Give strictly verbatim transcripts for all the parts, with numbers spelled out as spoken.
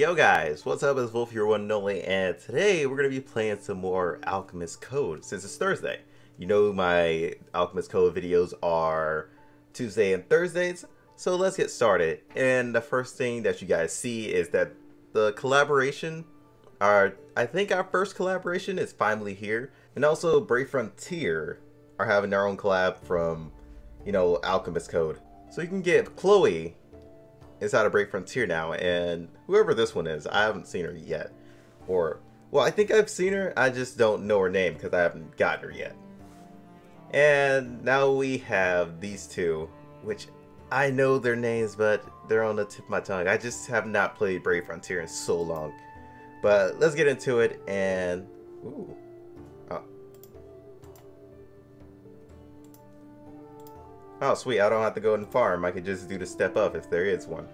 Yo guys, what's up? It's Wolf, your one and only, and today we're going to be playing some more Alchemist Code since it's Thursday. You know my Alchemist Code videos are Tuesday and Thursdays, so let's get started. And the first thing that you guys see is that the collaboration, our, I think our first collaboration is finally here. And also Brave Frontier are having their own collab from, you know, Alchemist Code. So you can get Chloe inside of Brave Frontier now, and whoever this one is, I haven't seen her yet. Or, well, I think I've seen her, I just don't know her name because I haven't gotten her yet. And now we have these two, which I know their names, but they're on the tip of my tongue. I just have not played Brave Frontier in so long. But let's get into it, and ooh. Oh, oh sweet, I don't have to go and farm. I could just do the step up if there is one.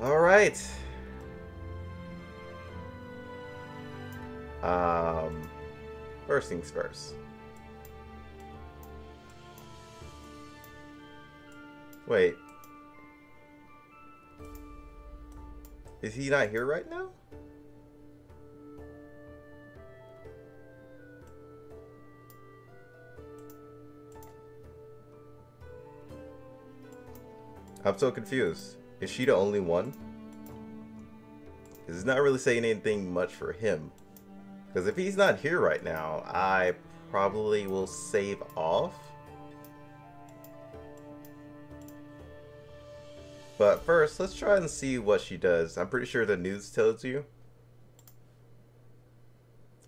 Alright. Um, first things first. Wait. Is he not here right now? I'm so confused. Is she the only one? Because it's not really saying anything much for him. Because if he's not here right now, I probably will save off. But first, let's try and see what she does. I'm pretty sure the news tells you.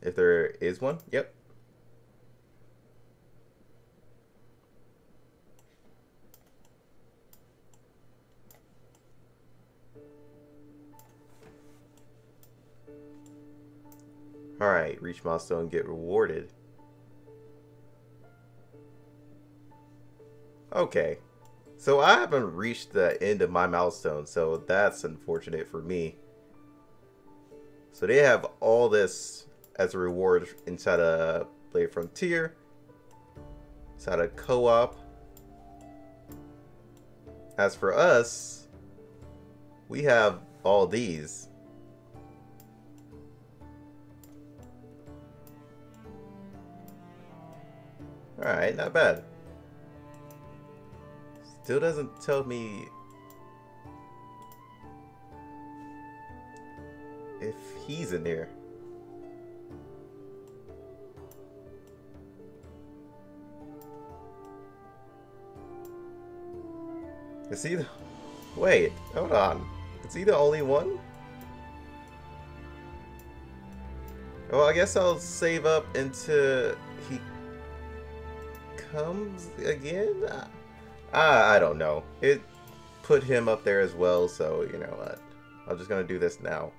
If there is one, yep. Alright, reach milestone, get rewarded. Okay, so I haven't reached the end of my milestone, so that's unfortunate for me. So they have all this as a reward inside of Blade Frontier, inside of co-op. As for us, we have all these. Alright, not bad. Still doesn't tell me if he's in here. Is he the... Wait, hold on. Is he the only one? Well, I guess I'll save up into... he... comes again? Uh, I don't know. It put him up there as well, so you know what? I'm just gonna do this now.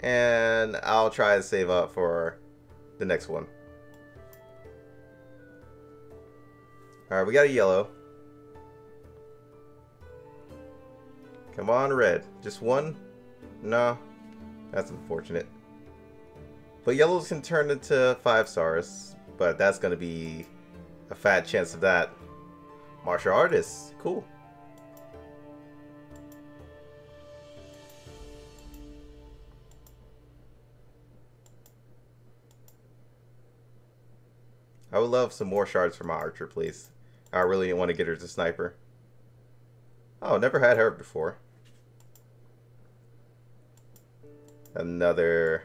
And I'll try to save up for the next one. Alright, we got a yellow. Come on, red. Just one? No. That's unfortunate. But yellows can turn into five stars. But that's gonna be a fat chance of that. Martial artist, cool. I would love some more shards for my archer, please. I really want to get her as a sniper. Oh, never had her before. Another.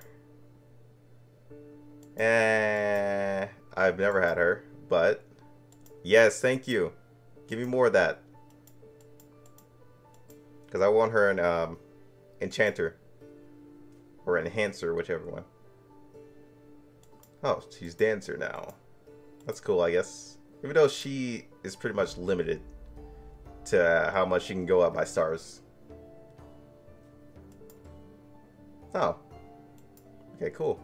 Eh, I've never had her, but yes, thank you. Give me more of that, because I want her an um, enchanter or enhancer, whichever one. Oh, she's dancer now. That's cool, I guess. Even though she is pretty much limited to how much she can go up by stars. Oh. Okay, cool.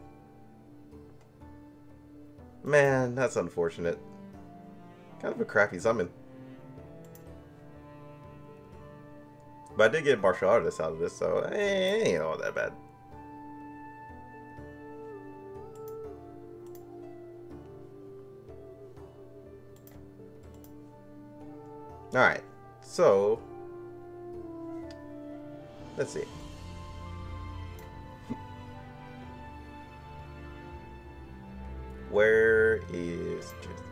Man, that's unfortunate. Kind of a crappy summon. But I did get martial artist out of this, so it ain't all that bad. Alright, so let's see. Where is Tristan?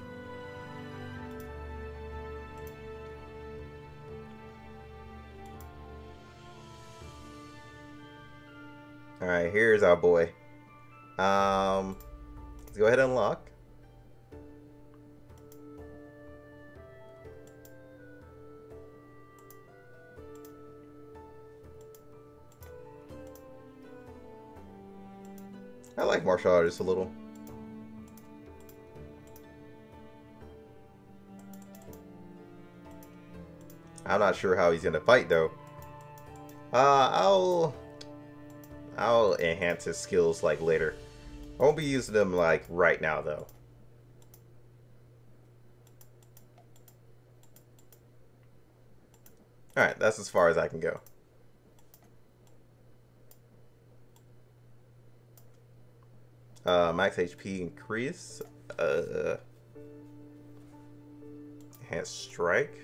Alright, here's our boy. Um, let's go ahead and unlock. I like martial artists a little. I'm not sure how he's gonna fight though. Uh, I'll I'll enhance his skills like later. I won't be using them like right now though. All right, that's as far as I can go. Uh, max H P increase. Uh, enhance strike.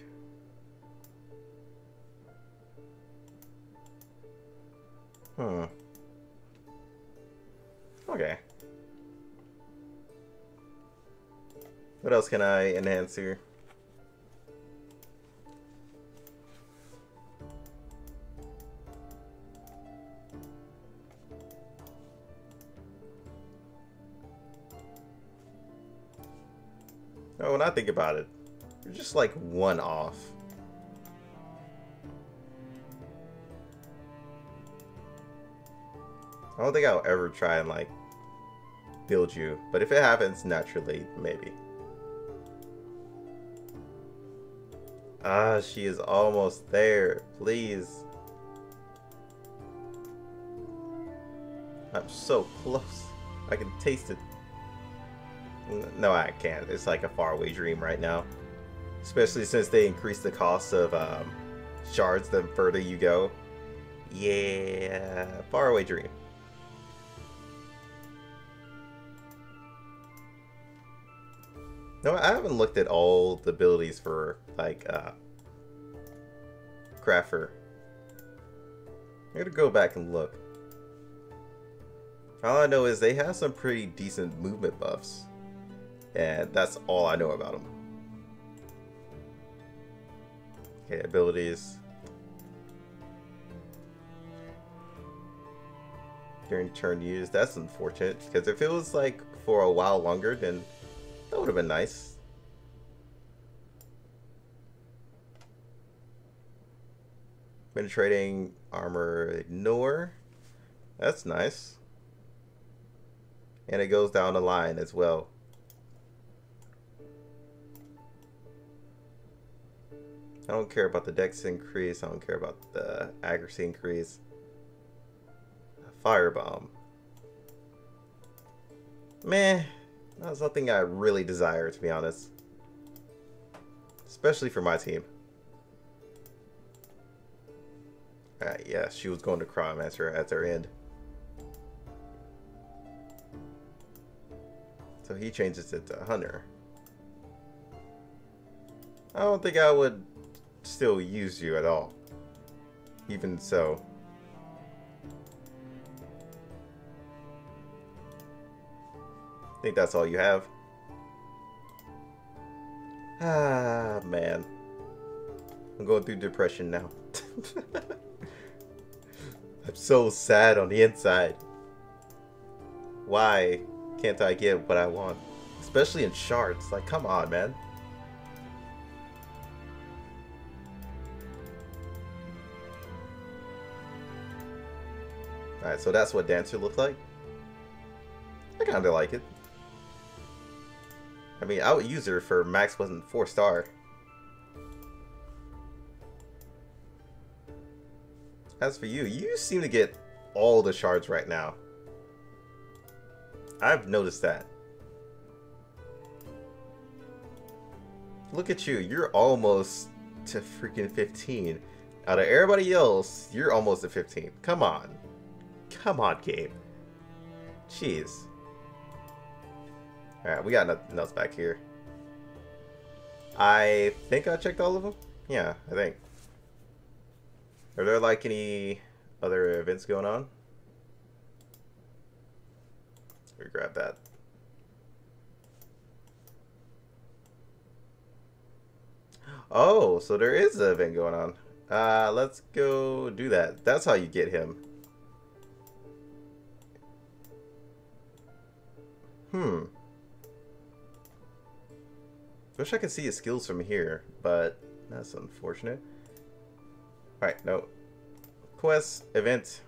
Hmm. Okay. What else can I enhance here? Oh, when I think about it, you're just like one off. I don't think I'll ever try and like build you, but if it happens naturally, maybe. Ah, she is almost there. Please. I'm so close. I can taste it. No, I can't. It's like a faraway dream right now. Especially since they increase the cost of um, shards the further you go. Yeah, faraway dream. No, I haven't looked at all the abilities for, like, uh, Crafter. I'm gonna go back and look. All I know is they have some pretty decent movement buffs. And that's all I know about them. Okay, abilities. During turn use, that's unfortunate. Because if it was, like, for a while longer, then that would have been nice. Penetrating armor ignore. That's nice. And it goes down the line as well. I don't care about the dex increase. I don't care about the accuracy increase. Firebomb. Meh. Not something I really desire, to be honest. Especially for my team. Alright, yeah, she was going to Pyromancer at their end. So he changes it to Hunter. I don't think I would still use you at all. Even so. I think that's all you have. Ah, man. I'm going through depression now. I'm so sad on the inside. Why can't I get what I want? Especially in shards. Like, come on, man. Alright, so that's what Dancer looked like. I kinda like it. I mean, I would use her for Max wasn't four star. As for you, you seem to get all the shards right now. I've noticed that. Look at you, you're almost to freaking fifteen. Out of everybody else, you're almost to fifteen. Come on. Come on, game. Jeez. Alright, we got nothing else back here. I think I checked all of them. Yeah, I think. Are there like any other events going on? Let me grab that. Oh, so there is an event going on. Uh, let's go do that. That's how you get him. Hmm. Wish I could see his skills from here, but that's unfortunate. Alright, no. Quest, event.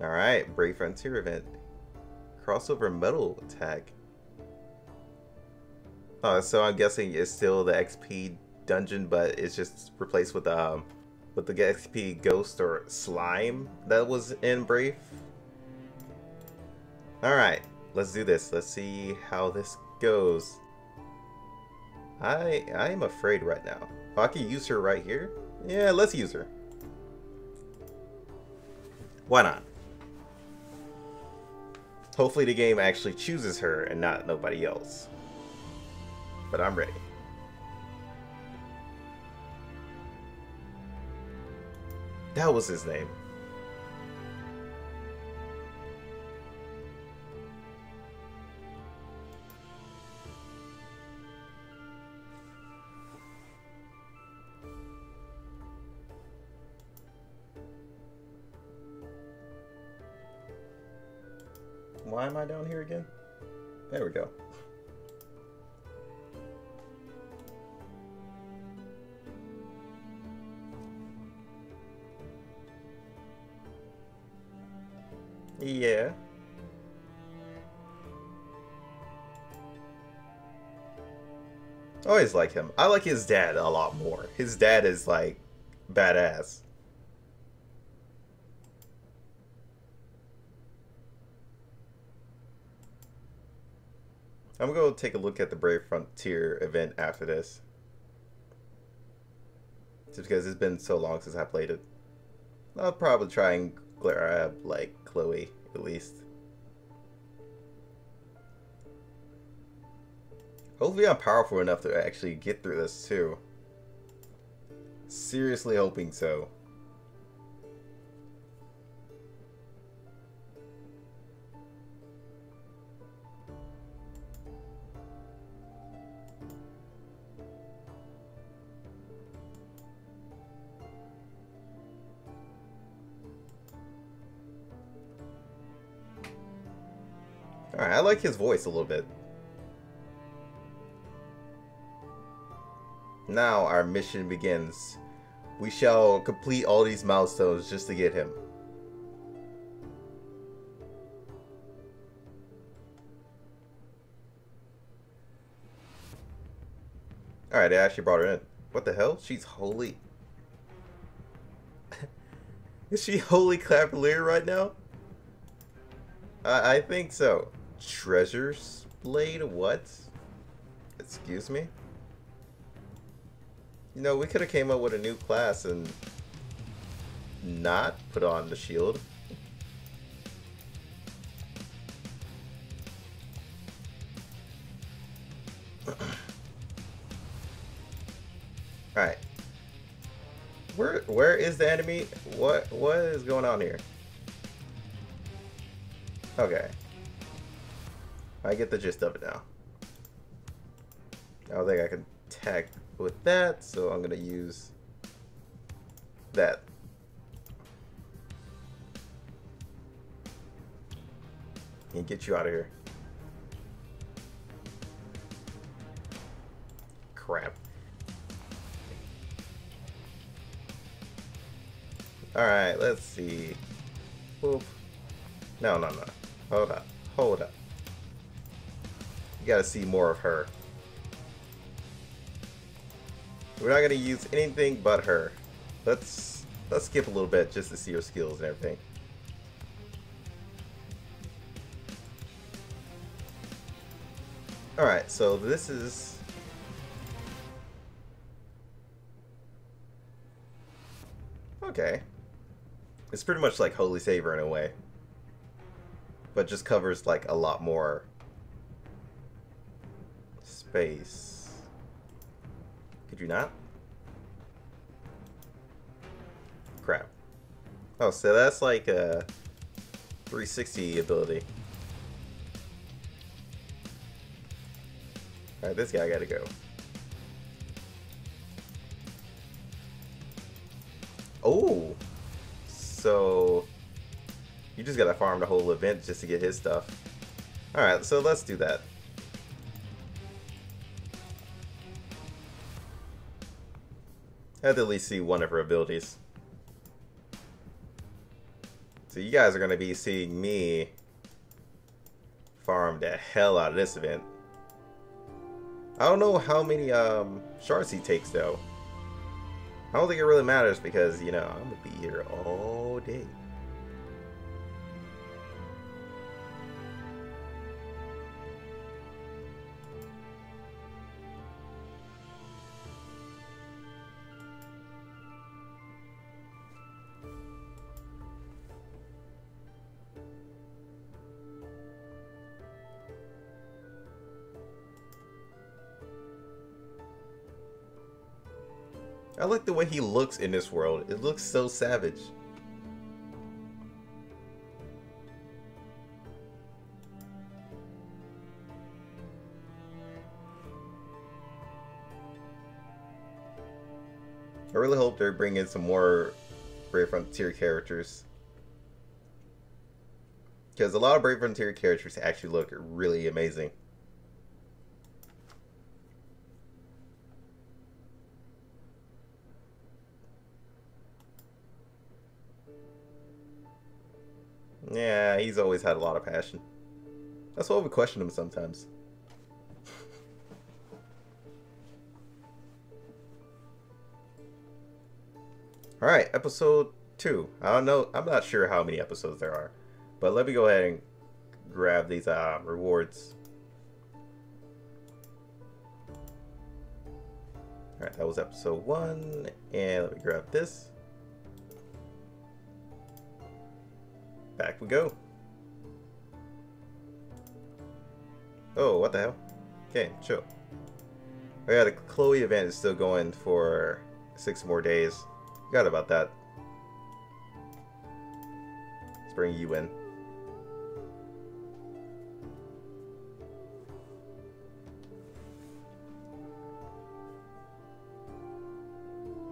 Alright, Brave Frontier event. Crossover metal attack. Oh, so I'm guessing it's still the X P dungeon, but it's just replaced with um, with the X P ghost or slime that was in Brave. Alright, let's do this. Let's see how this goes. I I am afraid right now. Oh, I can use her right here? Yeah, let's use her. Why not? Hopefully the game actually chooses her and not nobody else. But I'm ready. That was his name. Why am I down here again? There we go. Yeah. I always like him. I like his dad a lot more. His dad is like badass. I'm going to take a look at the Brave Frontier event after this. Just because it's been so long since I played it. I'll probably try and grab, like, Chloe, at least. Hopefully I'm powerful enough to actually get through this, too. Seriously hoping so. Alright, I like his voice a little bit. Now our mission begins. We shall complete all these milestones just to get him. Alright, they actually brought her in. What the hell? She's holy. Is she holy cavalier right now? I, I think so. Treasure's Blade? What? Excuse me? You know, we could have came up with a new class and not put on the shield. Alright. Where where is the enemy? What what is going on here? Okay. I get the gist of it now. I don't think I can tag with that, so I'm gonna use that. And get you out of here. Crap. Alright, let's see. Boop. No, no, no. Hold up. Hold up. You gotta see more of her. We're not gonna use anything but her. Let's let's skip a little bit just to see her skills and everything. Alright, so this is... Okay. It's pretty much like Holy Savior in a way. But just covers like a lot more space. Could you not? Crap. Oh, so that's like a three sixty ability. Alright, this guy gotta go. Oh! So... you just gotta farm the whole event just to get his stuff. Alright, so let's do that. I had to at least see one of her abilities. So you guys are gonna be seeing me farm the hell out of this event. I don't know how many um, shards he takes though. I don't think it really matters because, you know, I'm gonna be here all day. I like the way he looks in this world. It looks so savage. I really hope they bring in some more Brave Frontier characters. Because a lot of Brave Frontier characters actually look really amazing. Yeah, he's always had a lot of passion. That's why we question him sometimes. Alright, episode two. I don't know, I'm not sure how many episodes there are. But let me go ahead and grab these uh, rewards. Alright, that was episode one. And let me grab this. Back we go. Oh, what the hell? Okay, chill. Oh yeah, the Chloe event is still going for six more days. Forgot about that. Let's bring you in.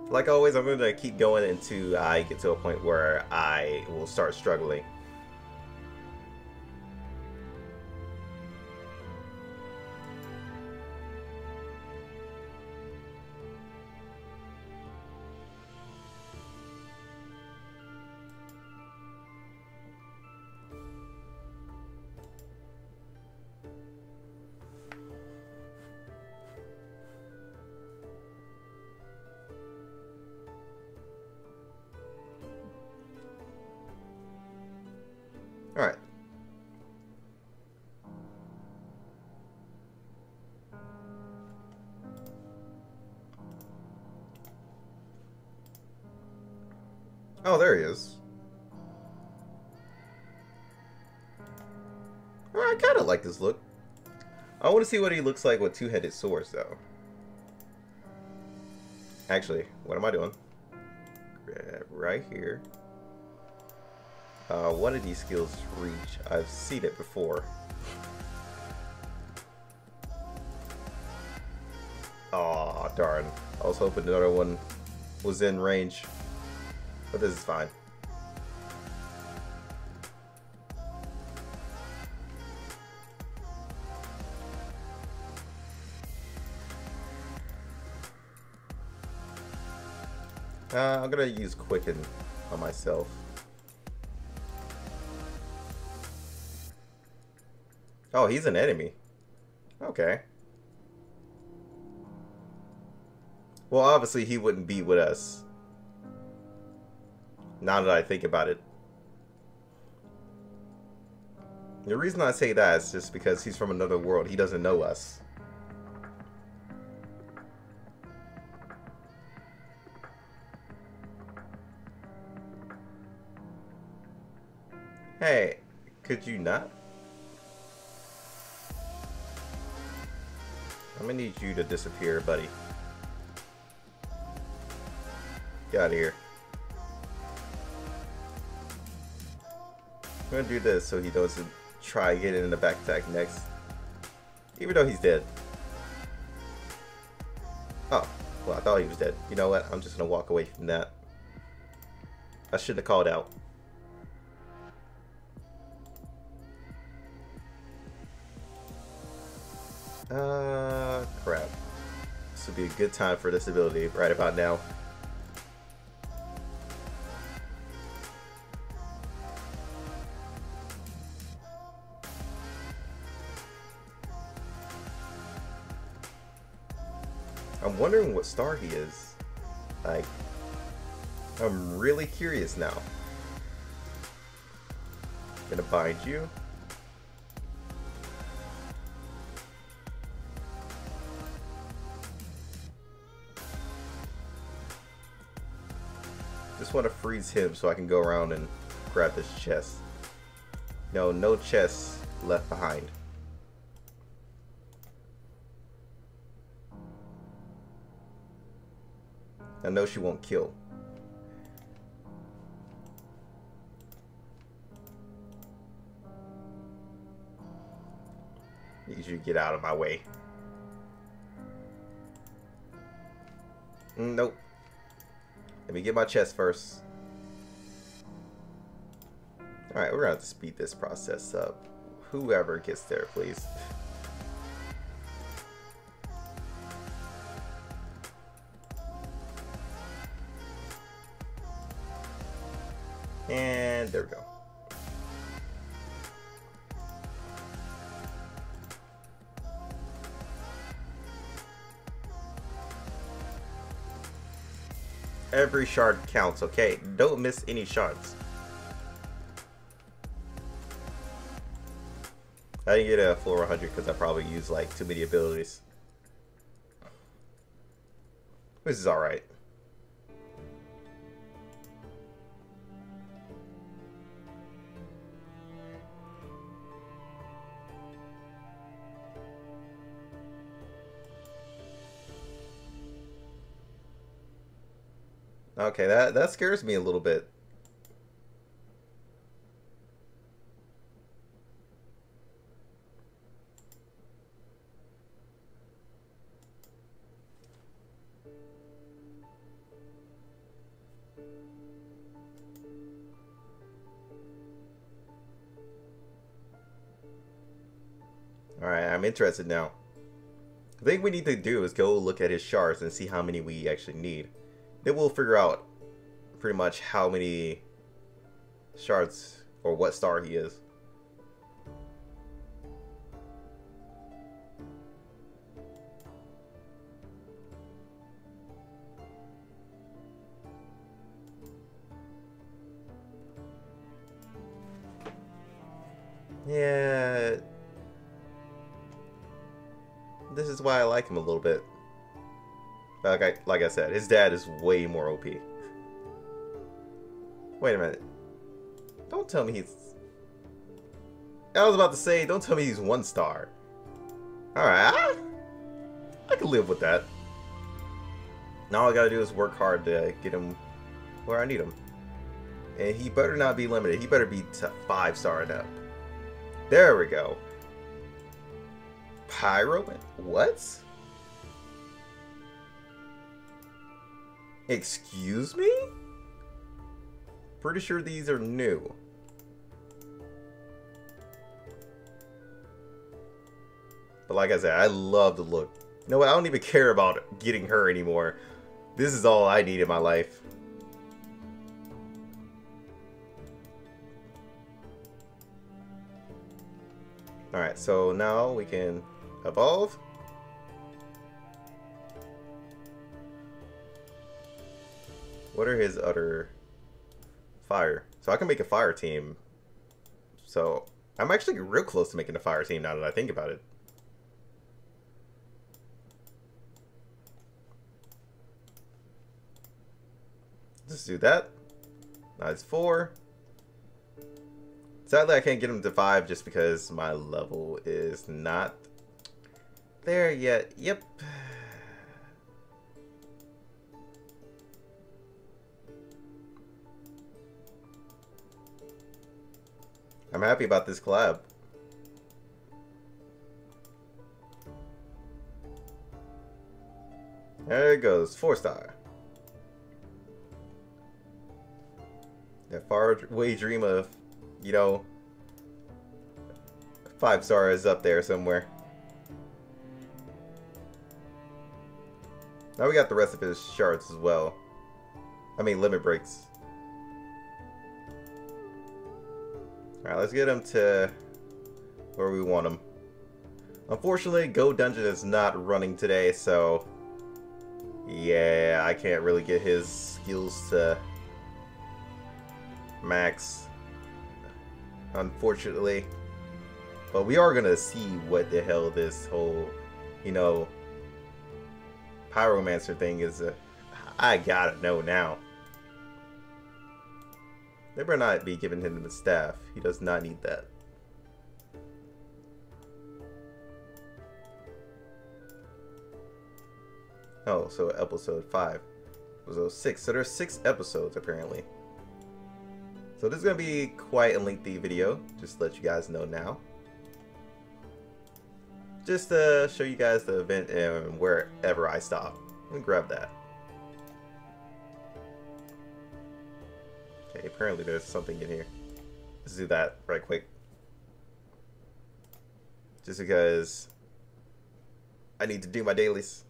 Like always, I'm going to keep going until I get to a point where I will start struggling. Alright. Oh, there he is. Well, I kind of like this look. I want to see what he looks like with two-headed swords, though. Actually, what am I doing? Right here. Uh, one of these skills reach. I've seen it before. Aw, darn. I was hoping another one was in range. But this is fine. Uh, I'm gonna use Quicken on myself. Oh, he's an enemy. Okay. Well, obviously he wouldn't be with us. Now that I think about it. The reason I say that is just because he's from another world. He doesn't know us. Hey, could you not? I'm gonna need you to disappear, buddy. Get out of here. I'm gonna do this so he doesn't try getting in the back attack next. Even though he's dead. Oh, well, I thought he was dead. You know what? I'm just gonna walk away from that. I shouldn't have called out. Uh, crap. This would be a good time for this ability right about now. I'm wondering what star he is. Like, I'm really curious now. Gonna bind you. Just want to freeze him so I can go around and grab this chest. No, no chest left behind. I know she won't kill. Need you to get out of my way. Nope. Let me get my chest first. Alright, we're gonna have to speed this process up. Whoever gets there, please. And there we go. Every shard counts, okay? Don't miss any shards. I didn't get a floor one hundred because I probably used like too many abilities. This is alright. Okay, that, that scares me a little bit. Alright, I'm interested now. I think we need to do is go look at his shards and see how many we actually need. Then we'll figure out pretty much how many shards or what star he is. Yeah. This is why I like him a little bit. Like I, like I said, his dad is way more O P. Wait a minute. Don't tell me he's... I was about to say, don't tell me he's one star. Alright, I, I can live with that. Now all I gotta do is work hard to get him where I need him. And he better not be limited. He better be to five star and up. There we go. Pyroman? What? Excuse me? Pretty sure these are new. But like I said, I love the look. You know what? I don't even care about getting her anymore. This is all I need in my life. Alright, so now we can evolve. What are his other fire? So I can make a fire team. So I'm actually real close to making a fire team now that I think about it. Let's do that. That's four. Sadly, I can't get him to five just because my level is not there yet. Yep. I'm happy about this collab. There it goes, four star. That faraway dream of, you know, five star is up there somewhere. Now we got the rest of his shards as well. I mean, limit breaks. Alright, let's get him to where we want him. Unfortunately, Go Dungeon is not running today, so... yeah, I can't really get his skills to max, unfortunately. But we are gonna see what the hell this whole, you know, Pyromancer thing is. Uh, I gotta know now. They better not be giving him the staff. He does not need that. Oh, so episode five was six. So there's six episodes apparently. So this is gonna be quite a lengthy video. Just to let you guys know now. Just to show you guys the event and wherever I stop. Let me grab that. Okay, apparently there's something in here. Let's do that right quick. Just because I need to do my dailies.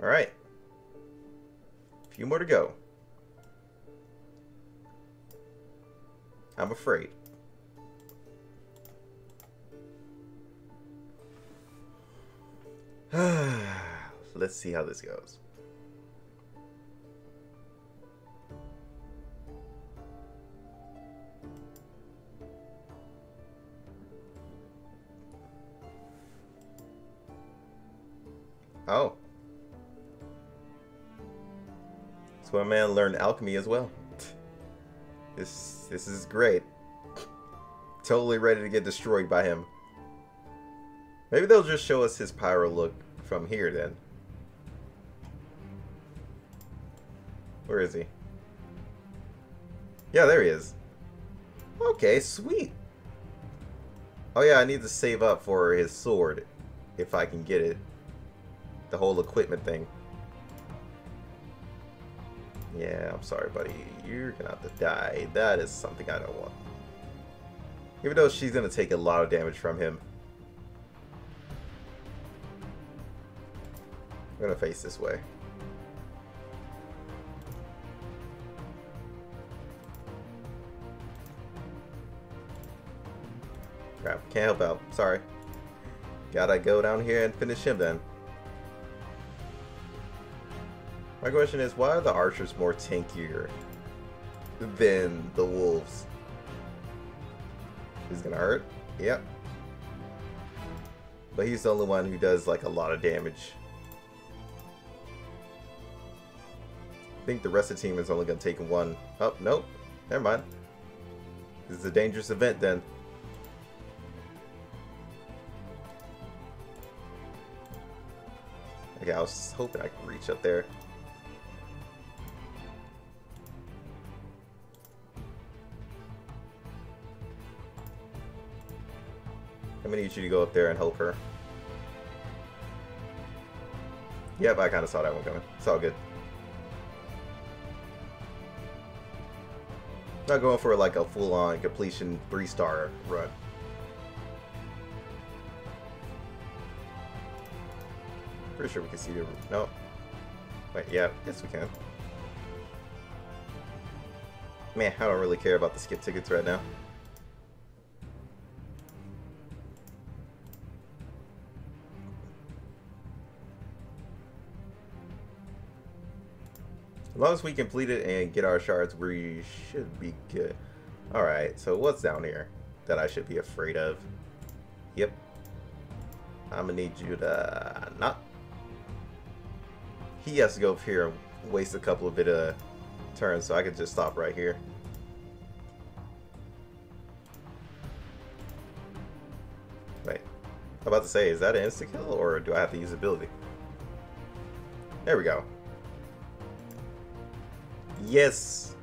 Alright, a few more to go. I'm afraid. Let's see how this goes. Oh. So my man learned alchemy as well. This this is great. Totally ready to get destroyed by him. Maybe they'll just show us his pyro look from here then. Where is he? Yeah, there he is. Okay, sweet. Oh yeah, I need to save up for his sword if I can get it. The whole equipment thing. Yeah, I'm sorry, buddy. You're gonna have to die. That is something I don't want. Even though she's gonna take a lot of damage from him. I'm gonna face this way. Crap, can't help out. Sorry. Gotta go down here and finish him then. My question is, why are the archers more tankier than the wolves? He's gonna hurt? Yep. But he's the only one who does like a lot of damage. I think the rest of the team is only gonna take one. Oh, nope. Never mind. This is a dangerous event then. Okay, I was hoping I could reach up there. I'm gonna need you to go up there and help her. Yep, I kind of saw that one coming. It's all good. Not going for like a full-on completion three-star run. Pretty sure we can see the... no. Wait, yeah, yes we can. Man, I don't really care about the skip tickets right now. As long as we complete it and get our shards, we should be good. Alright, so what's down here that I should be afraid of? Yep. I'm gonna need you to not. He has to go up here and waste a couple of bit of turns, so I could just stop right here. Wait. I'm about to say, is that an insta-kill, or do I have to use ability? There we go. Yes!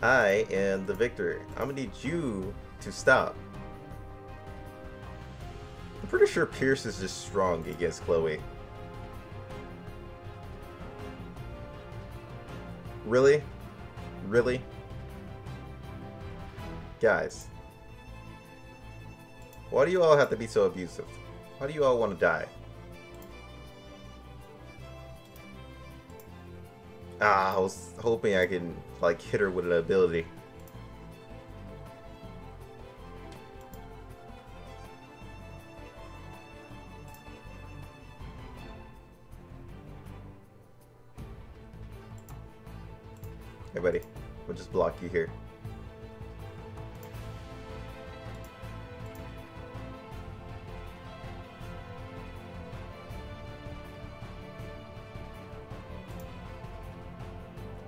I am the victor. I'm gonna need you to stop. I'm pretty sure Pierce is just strong against Chloe. Really? Really? Guys. Why do you all have to be so abusive? Why do you all want to die? Ah, I was hoping I can, like, hit her with an ability. Hey, buddy. We'll just block you here.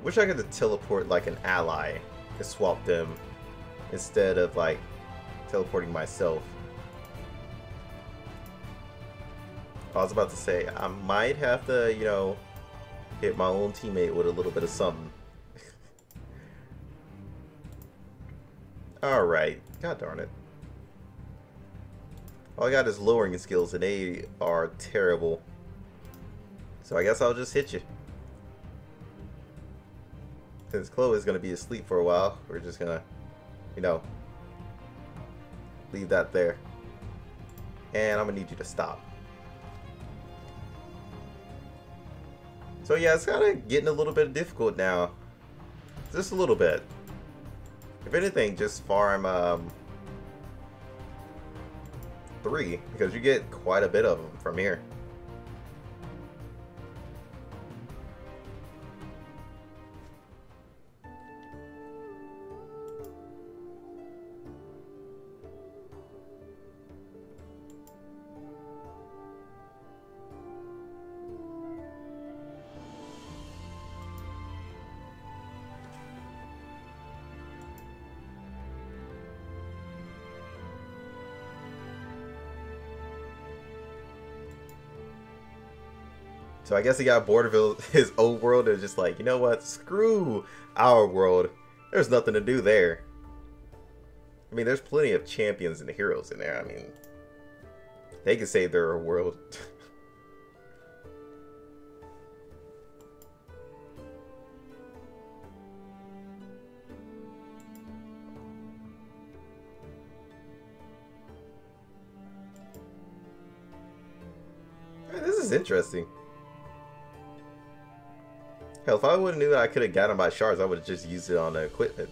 Wish I could teleport like an ally to swap them instead of like teleporting myself. I was about to say I might have to, you know, hit my own teammate with a little bit of something. Alright, god darn it. All I got is lowering skills and they are terrible. So I guess I'll just hit you. Since Chloe is going to be asleep for a while, we're just going to, you know, leave that there. And I'm going to need you to stop. So yeah, it's kind of getting a little bit difficult now. Just a little bit. If anything, just farm um, three, because you get quite a bit of them from here. So I guess he got bored of his old world and just like, you know what, screw our world. There's nothing to do there. I mean, there's plenty of champions and heroes in there. I mean, they can save their world. Man, this is interesting. Hell, if I would have knew that I could have gotten my shards, I would have just used it on the equipment.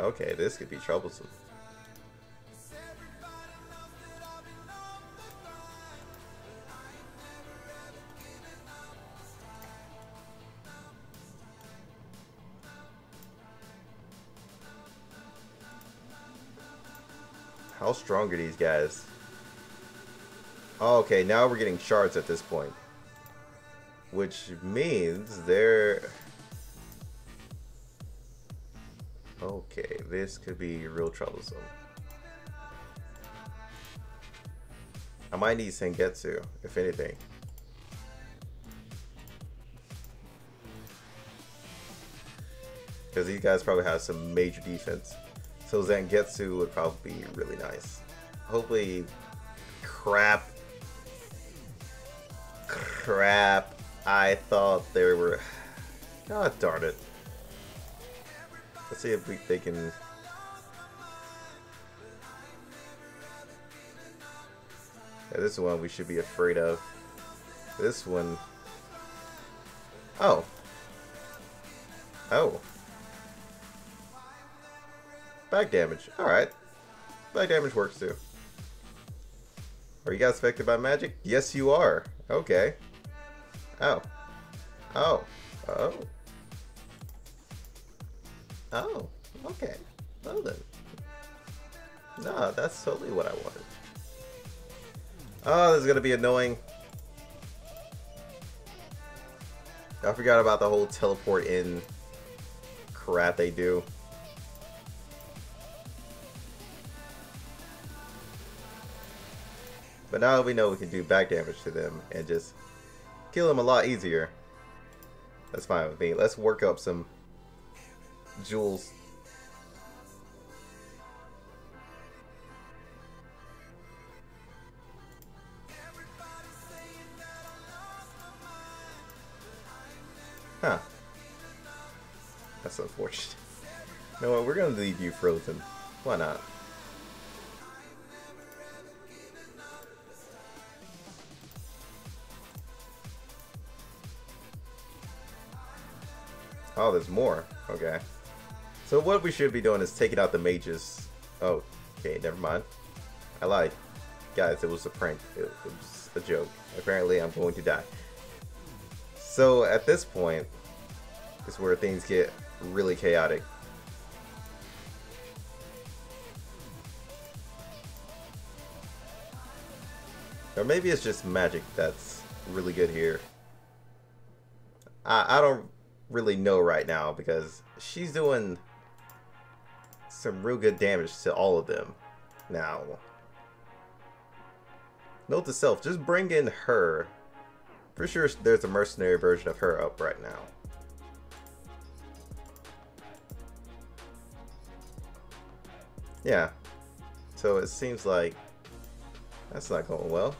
Okay, this could be troublesome. How strong are these guys? Oh, okay, now we're getting shards at this point. Which means they're... Okay, this could be real troublesome. I might need Zangetsu, if anything. Because these guys probably have some major defense. So Zangetsu would probably be really nice. Hopefully... Crap. Crap. I thought there were... God darn it. Let's see if we, they can... Yeah, this one we should be afraid of. This one... Oh. Oh. Back damage. Alright. Back damage works too. Are you guys affected by magic? Yes, you are. Okay. Oh. Oh. Oh. Oh. Okay. Well then. No, that's totally what I wanted. Oh, this is gonna be annoying. I forgot about the whole teleport in crap they do. But now that we know we can do back damage to them and just kill them a lot easier, that's fine with me. Let's work up some jewels. Huh. That's unfortunate. You know what, we're gonna leave you frozen. Why not? Oh, there's more. Okay. So what we should be doing is taking out the mages. Oh, okay, never mind. I lied. Guys, it was a prank. It was a joke. Apparently I'm going to die. So at this point is where things get really chaotic. Or maybe it's just magic that's really good here. I, I don't really know right now because she's doing some real good damage to all of them now. Note to self, just bring in her. For sure there's a mercenary version of her up right now. Yeah. So it seems like that's not going well.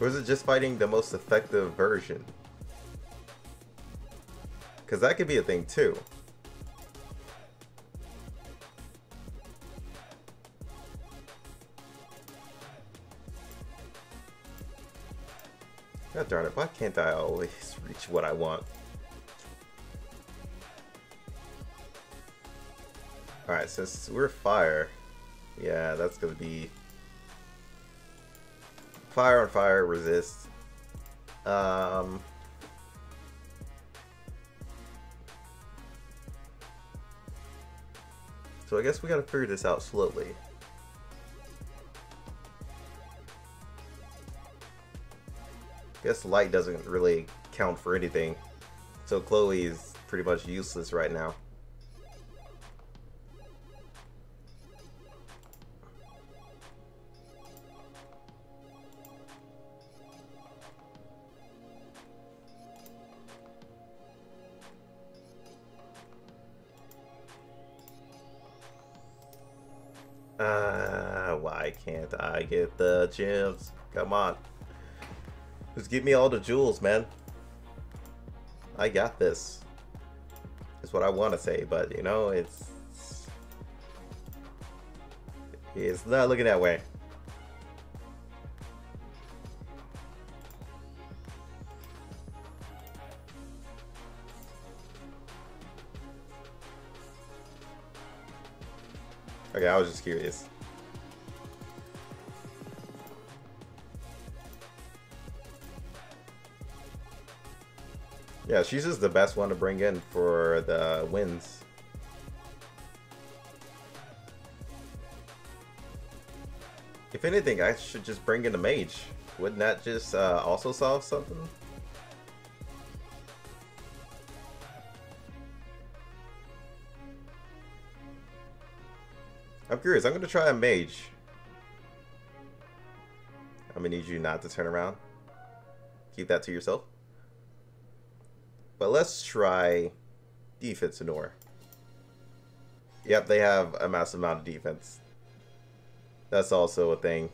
Or is it just fighting the most effective version? Because that could be a thing too. God darn it, why can't I always reach what I want? Alright, since we're fire, yeah, that's gonna be fire on fire, resist. Um, so I guess we gotta figure this out slowly. Guess light doesn't really count for anything, so Chloe is pretty much useless right now. Uh, why can't I get the gems? Come on. Just give me all the jewels, man. I got this. That's what I want to say, but you know, it's... It's not looking that way. Okay, I was just curious. Yeah, she's just the best one to bring in for the wins. If anything, I should just bring in a mage. Wouldn't that just uh, also solve something? I'm curious, I'm gonna try a mage. I'm gonna need you not to turn around. Keep that to yourself. But let's try defense in order. Yep, they have a massive amount of defense. That's also a thing.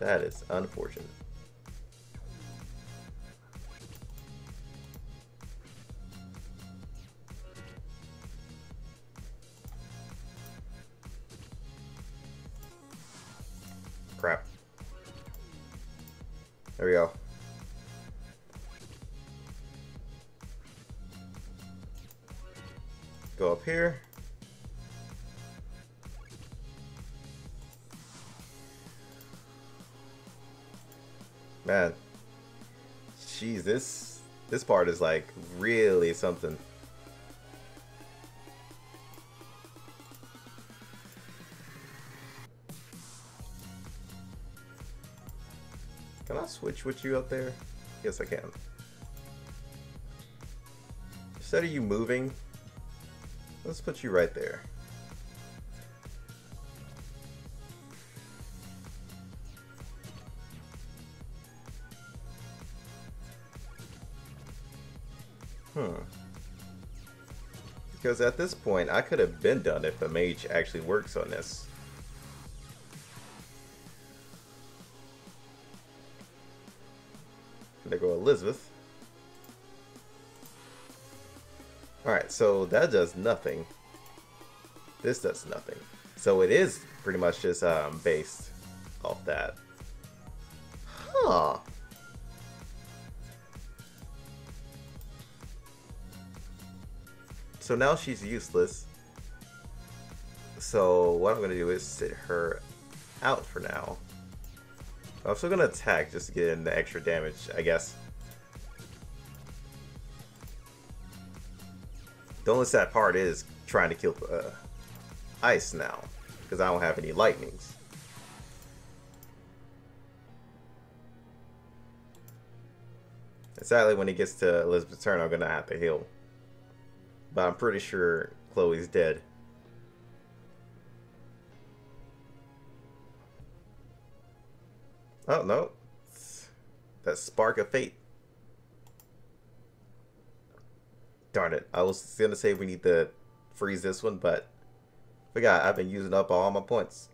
That is unfortunate. Crap. There we go. go up here. Man, jeez, this this part is like really something. Can I switch with you up there? Yes, I can. Instead of you moving, let's put you right there. Hmm. Because at this point, I could have been done if the mage actually works on this. There go Elizabeth. Alright, so that does nothing. This does nothing. So it is pretty much just um, based off that. Huh. So now she's useless. So what I'm going to do is sit her out for now. I'm still going to attack just to get in the extra damage, I guess. The only sad part is trying to kill uh, ice now, because I don't have any lightnings. And sadly, when it gets to Elizabeth's turn, I'm going to have to heal. But I'm pretty sure Chloe's dead. Oh, no. That spark of fate. Darn it. I was going to say we need to freeze this one, but I forgot. I've been using up all my points.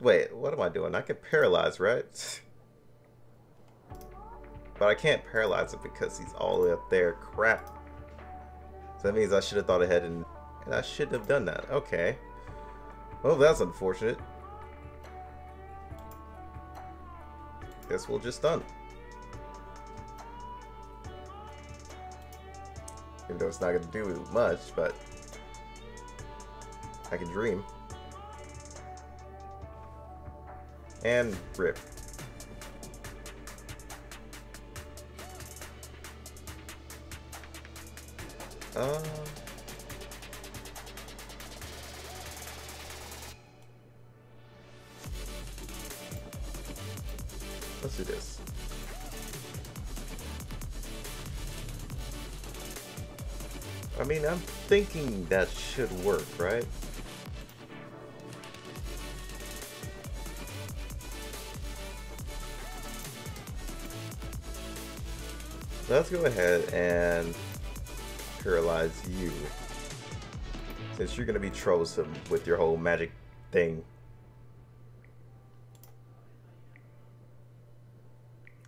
Wait, what am I doing? I can paralyze, right? But I can't paralyze it because he's all the way up there. Crap. So that means I should have thought ahead and, and I shouldn't have done that. Okay. Well, that's unfortunate. Guess we'll just stun. Even though it's not going to do much, but I can dream. And rip. Uh, let's do this. I mean, I'm thinking that should work, right? Let's go ahead and paralyze you, since you're gonna be troublesome with your whole magic thing.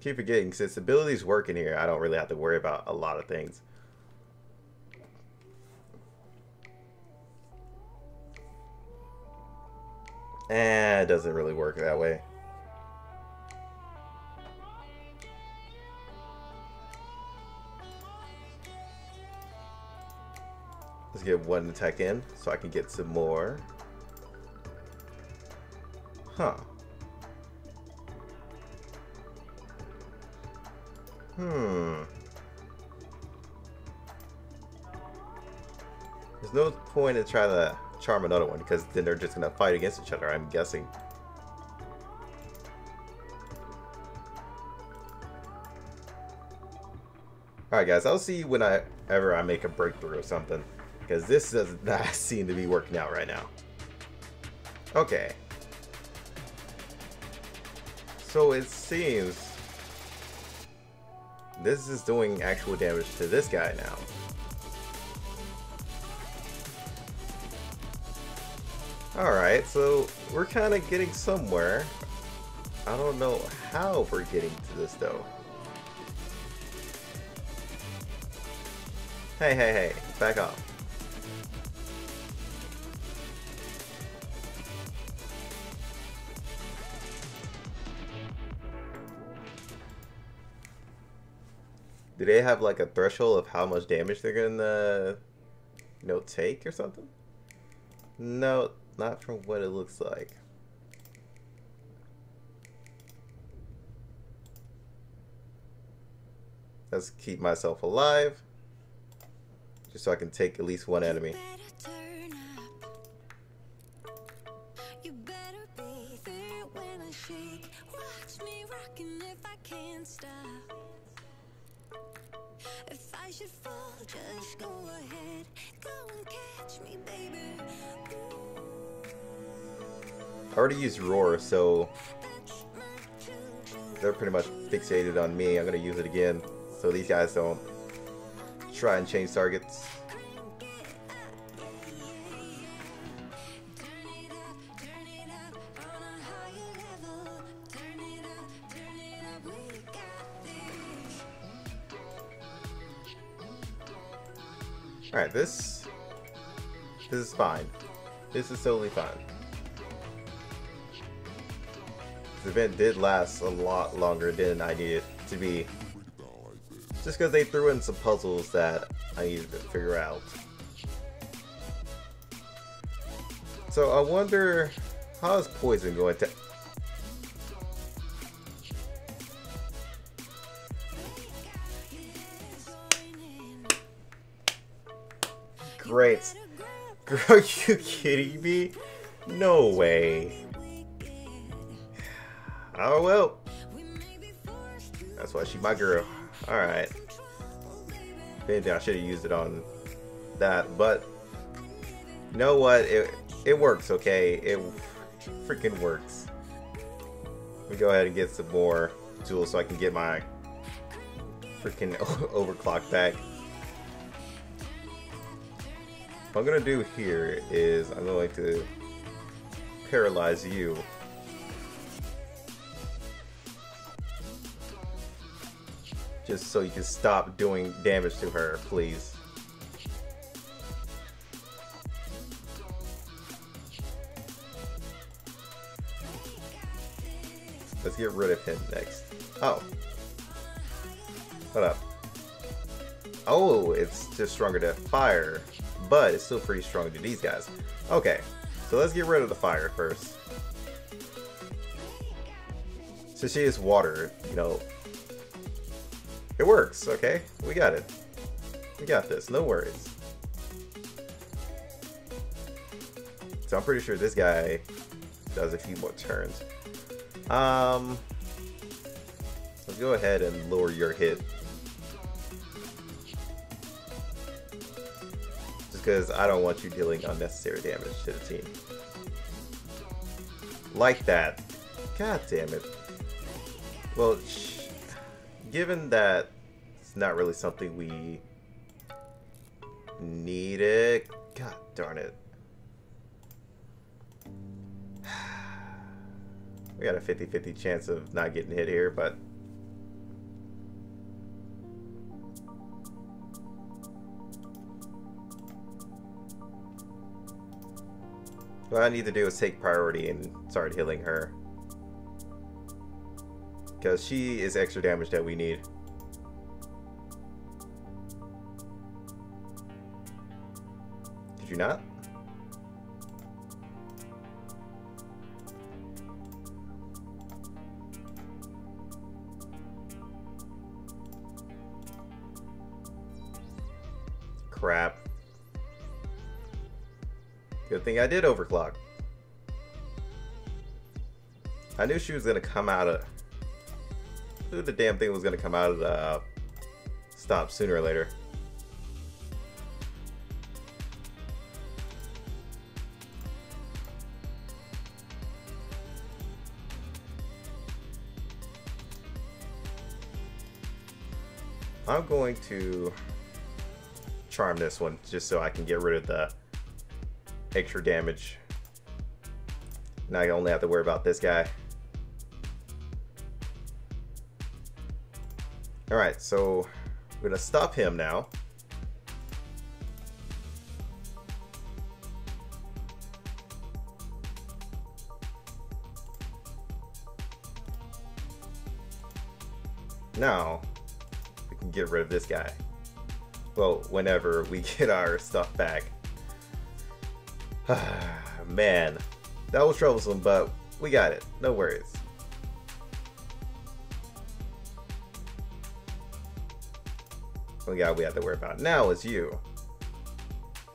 Keep forgetting, since abilities work in here, I don't really have to worry about a lot of things. And it doesn't really work that way. Let's get one attack in so I can get some more. Huh. Hmm. There's no point in trying to charm another one because then they're just going to fight against each other, I'm guessing. Alright guys, I'll see you whenever I make a breakthrough or something. Because this does not seem to be working out right now. Okay. So it seems this is doing actual damage to this guy now. Alright, so we're kind of getting somewhere. I don't know how we're getting to this though. Hey, hey, hey, back off. Do they have like a threshold of how much damage they're gonna, you know, take or something? No, not from what it looks like. Let's keep myself alive, just so I can take at least one enemy. I already used Roar, so they're pretty much fixated on me. I'm gonna use it again so these guys don't try and change targets. Alright, this this is fine. This is totally fine. This event did last a lot longer than I needed it to be. Just because they threw in some puzzles that I needed to figure out. So I wonder, how is poison going to... Great. Girl, are you kidding me? No way. Oh well. That's why she's my girl. Alright. If anything, I should have used it on that, but you know what? It it works, okay? It freaking works. Let me go ahead and get some more tools so I can get my freaking overclock back. What I'm gonna do here is I'm going to paralyze you. Just so you can stop doing damage to her, please. Let's get rid of him next. Oh. What up? Oh, it's just stronger to fire. But it's still pretty strong to these guys. Okay, so let's get rid of the fire first. So she is water, you know. It works, okay? We got it. We got this, no worries. So I'm pretty sure this guy does a few more turns. Um, let's go ahead and lower your hit. Because I don't want you dealing unnecessary damage to the team. Like that. God damn it. Well, sh given that it's not really something we needed. God darn it. We got a fifty fifty chance of not getting hit here, but what I need to do is take priority and start healing her. Because she is extra damage that we need. Did you not? Crap. Good thing I did overclock. I knew she was gonna come out of... I knew the damn thing was gonna come out of the uh, stop sooner or later. I'm going to charm this one just so I can get rid of the extra damage. Now I only have to worry about this guy. Alright, so we're gonna stop him now. Now we can get rid of this guy. Well, whenever we get our stuff back. Man, that was troublesome, but we got it. No worries. The guy we have to worry about now is you,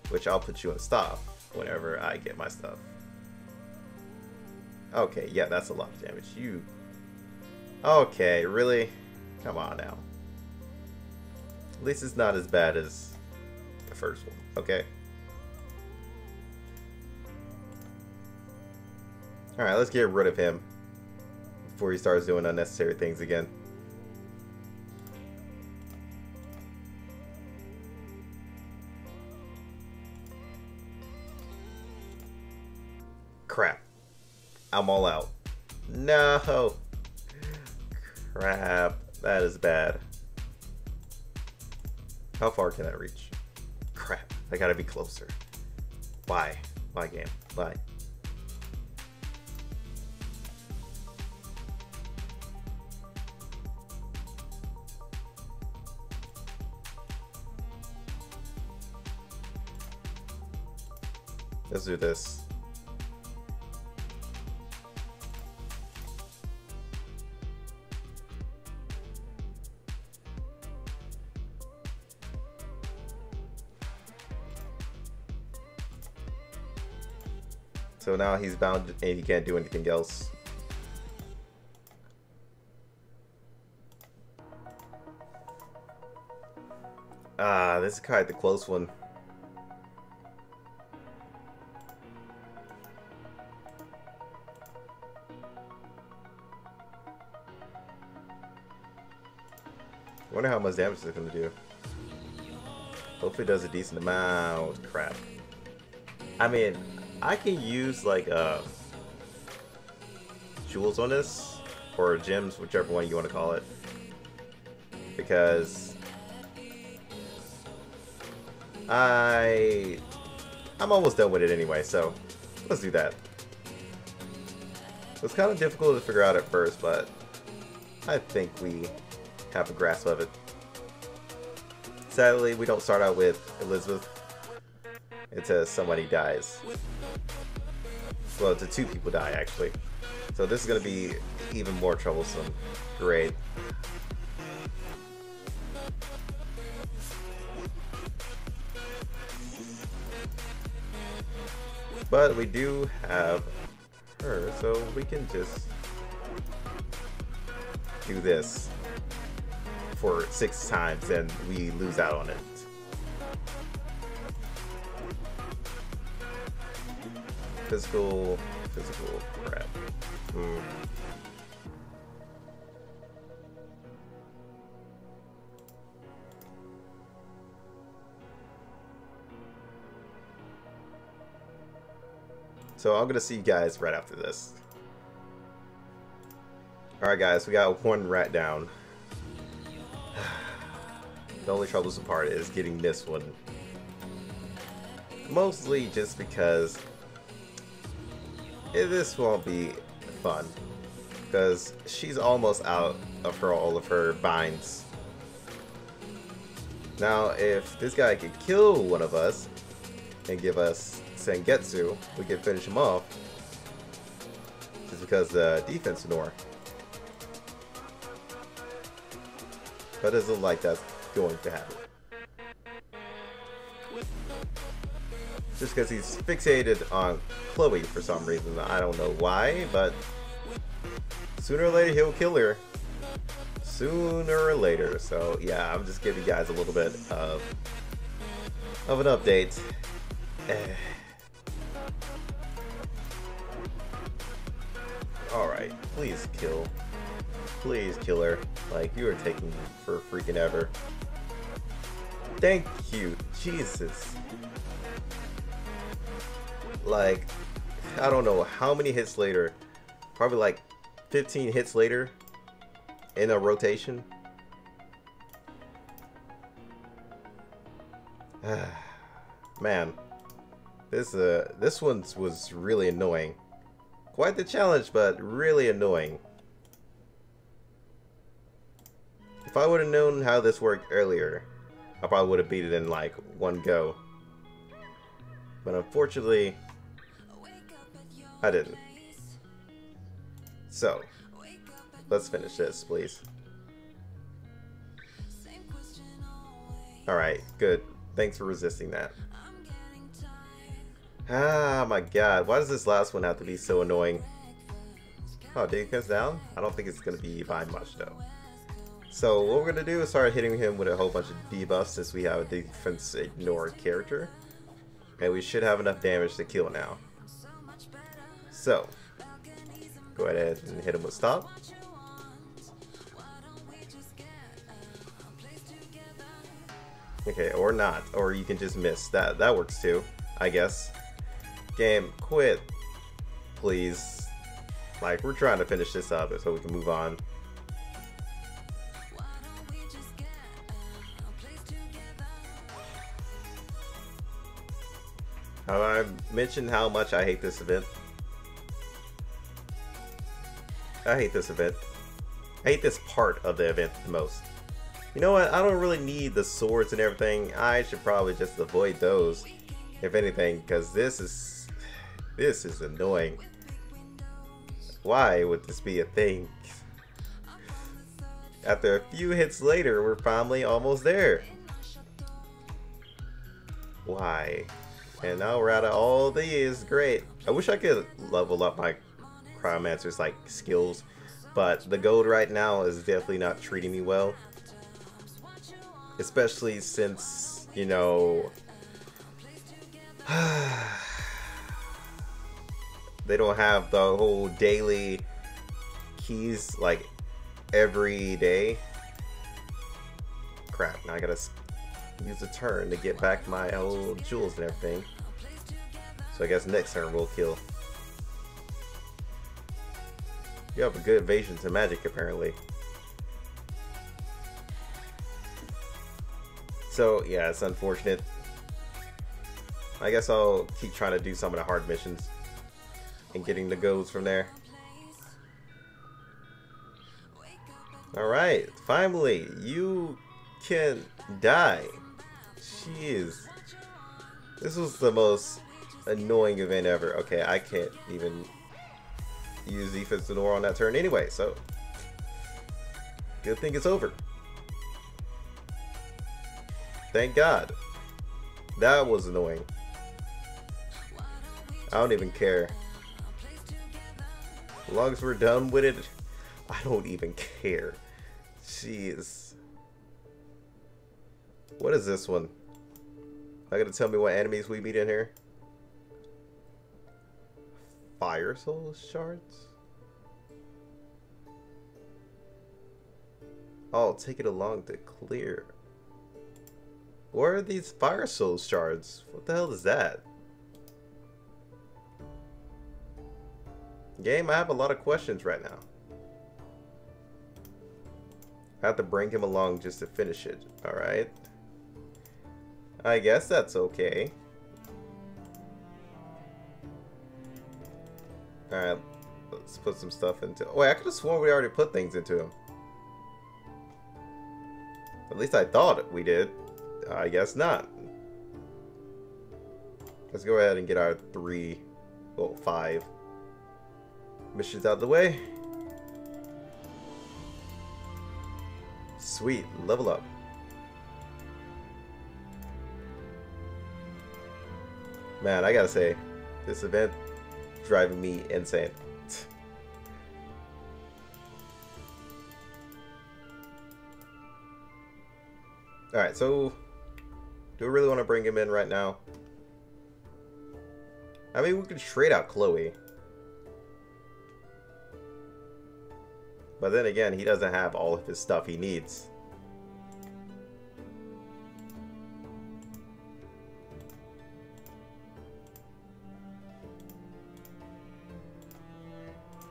which I'll put you in stop whenever I get my stuff. Okay, yeah, that's a lot of damage. You... Okay, really? Come on now. At least it's not as bad as the first one, okay? Alright, let's get rid of him before he starts doing unnecessary things again. Crap. I'm all out. No! Crap. That is bad. How far can I reach? Crap. I gotta be closer. Bye. Bye, game. Bye. Let's do this. So now he's bound and he can't do anything else. Ah, this is kind of the close one. I wonder how much damage it's going to do. Hopefully it does a decent amount. Crap. I mean... I can use like uh, jewels on this, or gems, whichever one you want to call it, because I I'm almost done with it anyway. So let's do that. It's kind of difficult to figure out at first, but I think we have a grasp of it. Sadly, we don't start out with Elizabeth. It says somebody dies. Well, to two people die, actually. So this is going to be even more troublesome. Great. But we do have her, so we can just do this for six times and we lose out on it. Physical, physical crap. Mm. So I'm gonna see you guys right after this. Alright guys, we got one rat down. The only troublesome part is getting this one. Mostly just because this won't be fun, because she's almost out of her, all of her binds. Now, if this guy could kill one of us and give us Zangetsu, we could finish him off, just because the defense ignore. But it doesn't look like that's going to happen. Just because he's fixated on Chloe for some reason. I don't know why, but sooner or later he'll kill her. Sooner or later. So yeah, I'm just giving you guys a little bit of, of an update. Alright, please kill. Please kill her. Like, you are taking me for freaking ever. Thank you, Jesus. Like, I don't know how many hits later, probably like fifteen hits later in a rotation. Man, this uh this one was really annoying. Quite the challenge, but really annoying. If I would have known how this worked earlier, I probably would have beat it in like one go. But unfortunately, I didn't. So, let's finish this, please. Alright, good. Thanks for resisting that. Ah, my god. Why does this last one have to be so annoying? Oh, did he come down? I don't think it's going to be by much, though. So, what we're going to do is start hitting him with a whole bunch of debuffs since we have a defense ignore character. And we should have enough damage to kill now. So, go ahead and hit him with stop. Okay, or not. Or you can just miss. That that works too, I guess. Game, quit. Please. Like, we're trying to finish this up so we can move on. Have I mentioned how much I hate this event? I hate this event. I hate this part of the event the most. You know what, I don't really need the swords and everything. I should probably just avoid those, if anything, because this is... This is annoying. Why would this be a thing? After a few hits later, we're finally almost there. Why? And now we're out of all these. Great. I wish I could level up my Pyromancer's like skills, but the gold right now is definitely not treating me well. Especially since, you know, they don't have the whole daily keys like every day. Crap, now I gotta use a turn to get back my old jewels and everything. So I guess next turn we'll kill. You have a good evasion to magic apparently. So, yeah, it's unfortunate. I guess I'll keep trying to do some of the hard missions and getting the goals from there. Alright, finally, you can die. Jeez. This was the most annoying event ever. Okay, I can't even use defense and war on that turn anyway, so good thing it's over. Thank God. That was annoying. I don't even care. As long as we're done with it, I don't even care. Jeez. What is this one? Not gonna tell me what enemies we meet in here? Fire soul shards? Oh, take it along to clear. Where are these fire soul shards? What the hell is that? Game, I have a lot of questions right now. I have to bring him along just to finish it. Alright. I guess that's okay. Alright. Let's put some stuff into... Oh, wait, I could have sworn we already put things into him. At least I thought we did. I guess not. Let's go ahead and get our three, well, five missions out of the way. Sweet, level up. Man, I gotta say, this event is driving me insane. Alright, so... Do we really want to bring him in right now? I mean, we could trade out Chloe. But then again, he doesn't have all of his stuff he needs.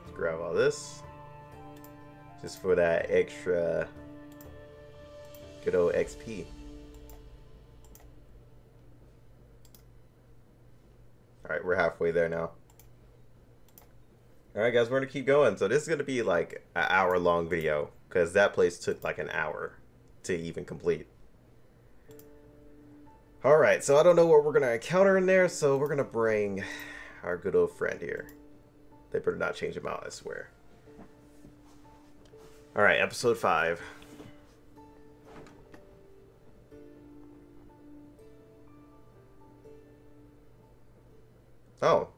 Let's grab all this. Just for that extra... good old X P. Alright, we're halfway there now. All right, guys, we're gonna keep going. So this is gonna be like an hour long video because that place took like an hour to even complete. All right, so I don't know what we're gonna encounter in there, so we're gonna bring our good old friend here. They better not change him out, I swear. All right, episode five. Oh,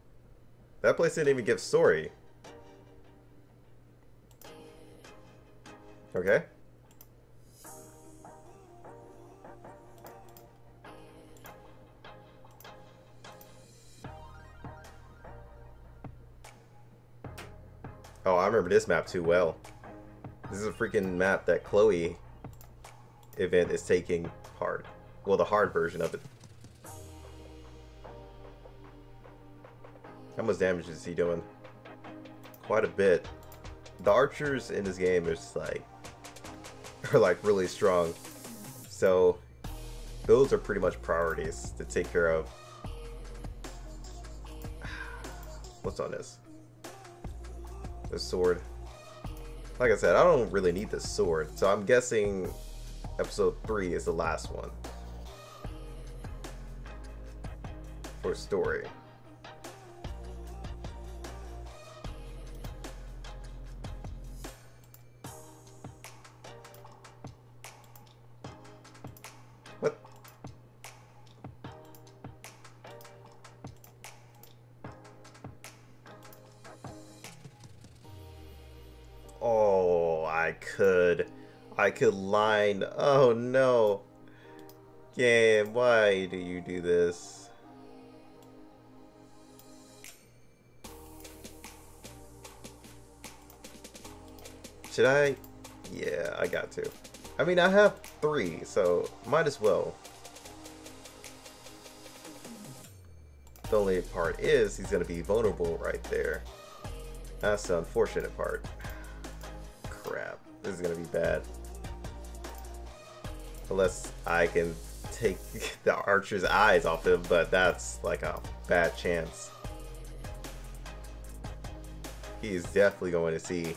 that place didn't even give story. Okay. Oh, I remember this map too well. This is a freaking map that Chloe event is taking hard. Well, the hard version of it. How much damage is he doing? Quite a bit. The archers in this game is like are like really strong, so those are pretty much priorities to take care of. What's on this? The sword. Like I said, I don't really need this sword, so I'm guessing episode three is the last one for story. Could line. Oh no. Game, why do you do this? Should I? Yeah, I got to. I mean, I have three, so might as well. The only part is he's gonna be vulnerable right there. That's the unfortunate part. Crap. This is gonna be bad. Unless I can take the archer's eyes off him, but that's like a bad chance. He is definitely going to see.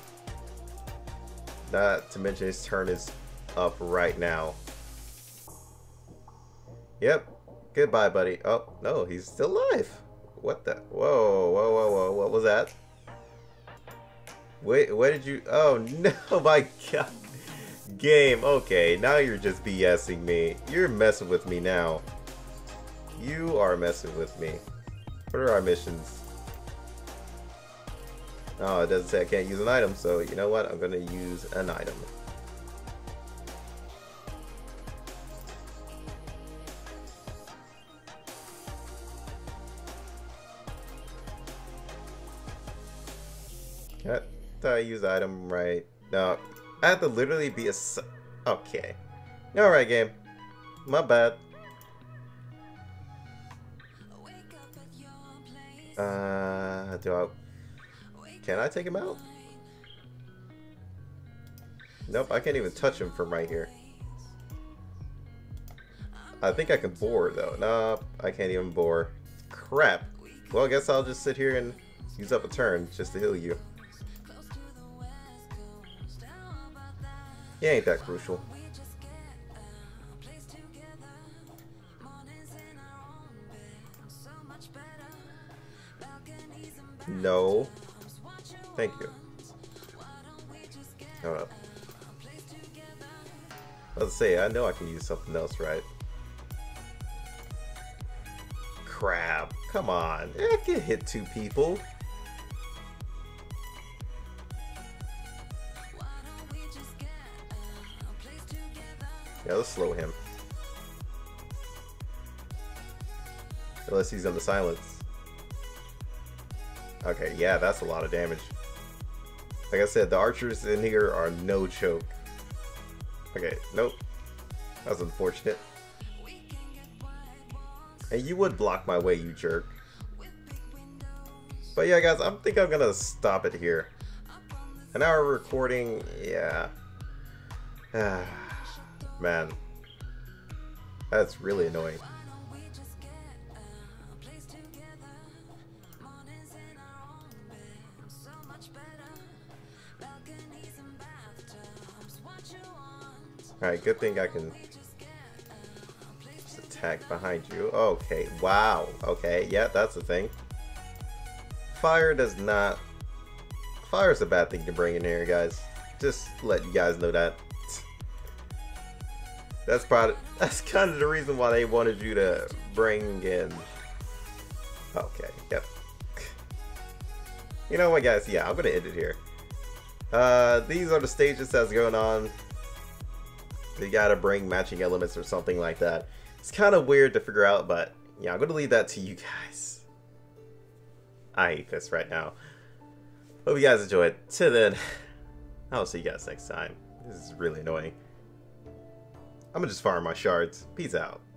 Not to mention his turn is up right now. Yep. Goodbye, buddy. Oh, no, he's still alive. What the? Whoa, whoa, whoa, whoa. What was that? Wait, where did you? Oh, no, my God. Game, okay, now you're just BSing me. You're messing with me now. You are messing with me. What are our missions? Oh, it doesn't say I can't use an item, so you know what? I'm gonna use an item. I thought I used item right. No. I have to literally be a s- Okay. Alright, game. My bad. Uh, do I... Can I take him out? Nope, I can't even touch him from right here. I think I can bore, though. Nope, I can't even bore. Crap. Well, I guess I'll just sit here and use up a turn just to heal you. Yeah, ain't that crucial. No. Thank you. Hold up. Let's say, I know I can use something else, right? Crap. Come on. I can hit two people. Yeah, let's slow him. Unless he's on the silence. Okay, yeah, that's a lot of damage. Like I said, the archers in here are no joke. Okay, nope. That was unfortunate. And you would block my way, you jerk. But yeah, guys, I think I'm gonna stop it here. An hour recording, yeah. Ah. Man, that's really annoying. Alright, good thing I can just attack behind you. Okay, wow. Okay, yeah, that's the thing. Fire does not... Fire is a bad thing to bring in here, guys. Just let you guys know that. That's probably... That's kind of the reason why they wanted you to bring in... Okay, yep. You know what, guys? Yeah, I'm going to end it here. Uh, these are the stages that's going on. You gotta bring matching elements or something like that. It's kind of weird to figure out, but yeah, I'm gonna leave that to you guys. I hate this right now. Hope you guys enjoyed. Till then, I'll see you guys next time. This is really annoying. I'm gonna just farm my shards. Peace out.